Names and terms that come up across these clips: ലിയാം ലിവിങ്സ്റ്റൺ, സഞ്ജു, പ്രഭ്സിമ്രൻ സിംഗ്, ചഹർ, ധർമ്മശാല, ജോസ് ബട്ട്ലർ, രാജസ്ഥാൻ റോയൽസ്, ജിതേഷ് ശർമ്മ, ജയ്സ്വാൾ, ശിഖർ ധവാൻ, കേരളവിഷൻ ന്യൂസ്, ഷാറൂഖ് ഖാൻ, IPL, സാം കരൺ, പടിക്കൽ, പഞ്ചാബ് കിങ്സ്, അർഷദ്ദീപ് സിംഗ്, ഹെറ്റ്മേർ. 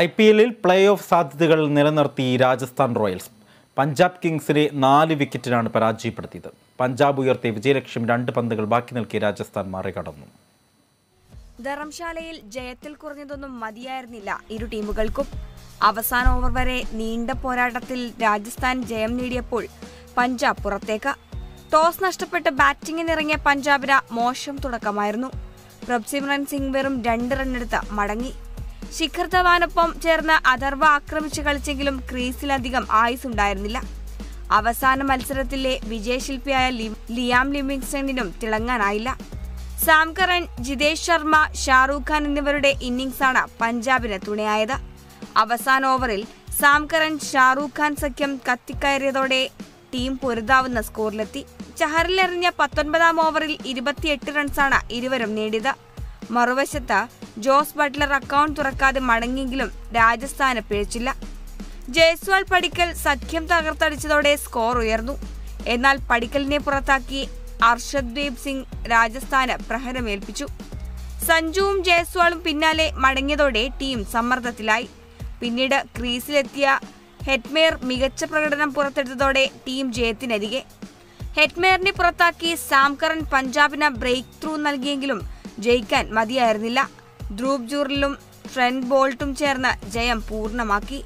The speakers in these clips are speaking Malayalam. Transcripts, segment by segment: IPL playoff സാധ്യതകൾ നിലനിർത്തി രാജസ്ഥാൻ റോയൽസ് പഞ്ചാബ് കിങ്സിനെ 4 വിക്കറ്റിനാണ് പരാജയപ്പെടുത്തിയത്. പഞ്ചാബ് ഉയർത്തിയ വിജയലക്ഷ്യം 2 പന്തുകൾ ബാക്കി നിൽക്കി രാജസ്ഥാൻ മറികടന്നു. ധർമ്മശാലയിൽ ജയത്തിൽ കുറഞ്ഞതൊന്നും മതിയായിരുന്നില്ല ഇരു ടീമുകൾക്കും. അവസാന ഓവർ വരെ നീണ്ട പോരാട്ടത്തിൽ രാജസ്ഥാൻ ജയം നേടിയപ്പോൾ പഞ്ചാബ് പുറത്തേക്ക്. ടോസ് നഷ്ടപ്പെട്ട് ബാറ്റിംഗിനിറങ്ങിയ പഞ്ചാബിന് മോശം തുടക്കമായിരുന്നു. പ്രഭ്സിമ്രൻ സിംഗ് വെറും 2 റണ്ണെടുത്ത് മടങ്ങി. ശിഖർ ധവാനൊപ്പം ചേർന്ന് അഥർവ ആക്രമിച്ച് കളിച്ചെങ്കിലും ക്രീസിലധികം ആയുസുണ്ടായിരുന്നില്ല. അവസാന മത്സരത്തിലെ വിജയശില്പിയായ ലിയാം ലിവിങ്സ്റ്റണിനും തിളങ്ങാനായില്ല. സാം കരൺ, ജിതേഷ് ശർമ്മ, ഷാറൂഖ് ഖാൻ എന്നിവരുടെ ഇന്നിംഗ്സാണ് പഞ്ചാബിന് തുണയായത്. അവസാന ഓവറിൽ സാം കരൺ ഷാറൂഖ് ഖാൻ സഖ്യം കത്തിക്കയറിയതോടെ ടീം പൊരുതാവുന്ന സ്കോറിലെത്തി. ചഹറിലെറിഞ്ഞ 19ാം ഓവറിൽ 28 റൺസാണ് ഇരുവരും നേടിയത്. മറുവശത്ത് ജോസ് ബട്ട്ലർ അക്കൗണ്ട് തുറക്കാതെ മടങ്ങിയെങ്കിലും രാജസ്ഥാന് പിഴച്ചില്ല. ജയ്സ്വാൾ പടിക്കൽ സഖ്യം തകർത്തടിച്ചതോടെ സ്കോർ ഉയർന്നു. എന്നാൽ പടിക്കലിനെ പുറത്താക്കി അർഷദ്ദീപ് സിംഗ് രാജസ്ഥാന് പ്രഹരമേൽപ്പിച്ചു. സഞ്ജുവും ജയ്സ്വാളും പിന്നാലെ മടങ്ങിയതോടെ ടീം സമ്മർദ്ദത്തിലായി. പിന്നീട് ക്രീസിലെത്തിയ ഹെറ്റ്മേർ മികച്ച പ്രകടനം പുറത്തെടുത്തതോടെ ടീം ജയത്തിനരികെ. ഹെറ്റ്മേറിനെ പുറത്താക്കി സാം കരൺ പഞ്ചാബിന് ബ്രേക്ക് ത്രൂ നൽകിയെങ്കിലും ജയിക്കാൻ മതിയായിരുന്നില്ല. ധ്രൂവ് ജൂറലും ട്രെൻഡ് ബോൾട്ടും ചേർന്ന് ജയം പൂർണ്ണമാക്കി.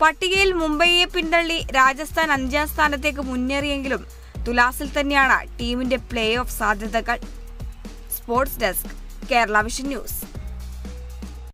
പട്ടികയിൽ മുംബൈയെ പിന്തള്ളി രാജസ്ഥാൻ 5ാം സ്ഥാനത്തേക്ക് മുന്നേറിയെങ്കിലും തുലാസിൽ തന്നെയാണ് ടീമിന്റെ പ്ലേ ഓഫ് സാധ്യതകൾ. Sports desk, Kerala vision news.